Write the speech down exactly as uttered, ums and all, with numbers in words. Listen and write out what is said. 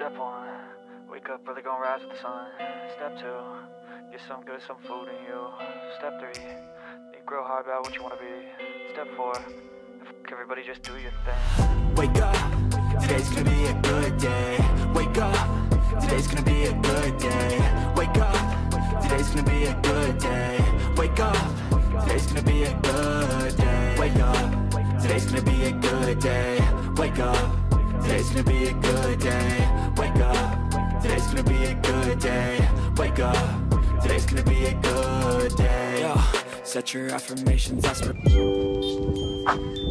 Step one, wake up early, gonna rise with the sun. Step two, get some good, some food in you. Step three, think real hard about what you wanna be. Step four, fuck everybody, just do your thing. Wake up, today's gonna be a good day. Wake up, today's gonna be a good day. Wake up, today's gonna be a good day. Wake up, today's gonna be a good day. Wake up, today's gonna be a good day. Wake up, today's gonna be a good day. Wake up, today's gonna be a good day. Wake up, today's gonna be a good day. Yo, set your affirmations, that's for